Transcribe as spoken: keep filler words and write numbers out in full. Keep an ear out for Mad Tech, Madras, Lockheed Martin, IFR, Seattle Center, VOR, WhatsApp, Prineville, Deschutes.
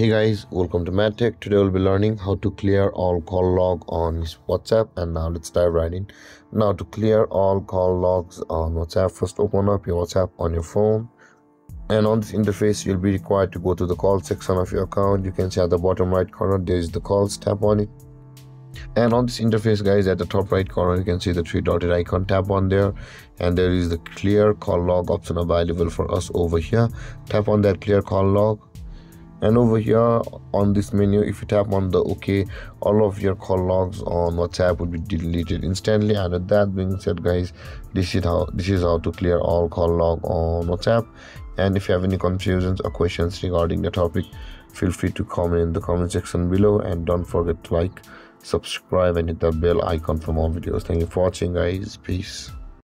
Hey guys, welcome to Mad Tech. Today we'll be learning how to clear all call log on WhatsApp, and now let's dive right in. Now to clear all call logs on WhatsApp, first open up your WhatsApp on your phone, and on this interface you'll be required to go to the call section of your account. You can see at the bottom right corner there is the calls, tap on it. And on this interface guys, at the top right corner you can see the three dotted icon, tap on there, and there is the clear call log option available for us over here. Tap on that clear call log. And over here on this menu, if you tap on the OK, all of your call logs on WhatsApp would be deleted instantly. And with that being said guys, this is how this is how to clear all call log on WhatsApp. And if you have any confusions or questions regarding the topic, feel free to comment in the comment section below, and don't forget to like, subscribe, and hit the bell icon for more videos. Thank you for watching guys. Peace.